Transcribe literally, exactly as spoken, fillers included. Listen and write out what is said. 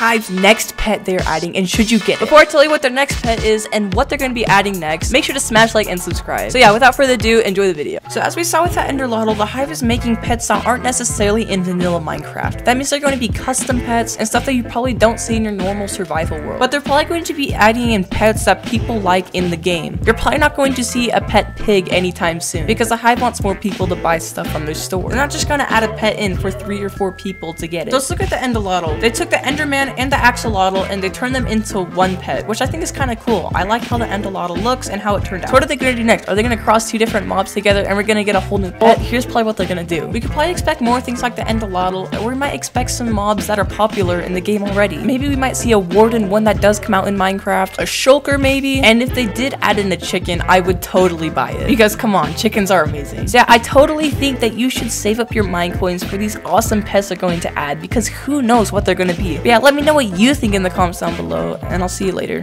types, next pet they're adding, and should you get it. Before I tell you what their next pet is and what they're going to be adding next, make sure to smash like and subscribe. So yeah, without further ado, enjoy the video. So as we saw with that Endolotl, the hive is making pets that aren't necessarily in vanilla Minecraft. That means they're going to be custom pets and stuff that you probably don't see in your normal survival world. But they're probably going to be adding in pets that people like in the game. You're probably not going to see a pet pig anytime soon because the hive wants more people to buy stuff from their store. They're not just going to add a pet in for three or four people to get it. So let's look at the Endolotl. They took the Enderman and the Axolotl and they turned them into one pet, which I think is kind of cool. I like how the Endolotl looks and how it turned out. So what are they going to do next? Are they going to cross two different mobs together and we're going to get a whole new pet? Here's probably what they're going to do. We could probably expect more things like the Endolotl, or we might expect some mobs that are popular in the game already. Maybe we might see a warden, one that does come out in Minecraft, a shulker maybe, and if they did add in a chicken, I would totally buy it. Because come on, chickens are amazing. So yeah, I totally think that you should save up your mine coins for these awesome pets they're going to add, because who knows what they're going to be. But yeah, let me know what you think in the comments down below, and I'll see you later.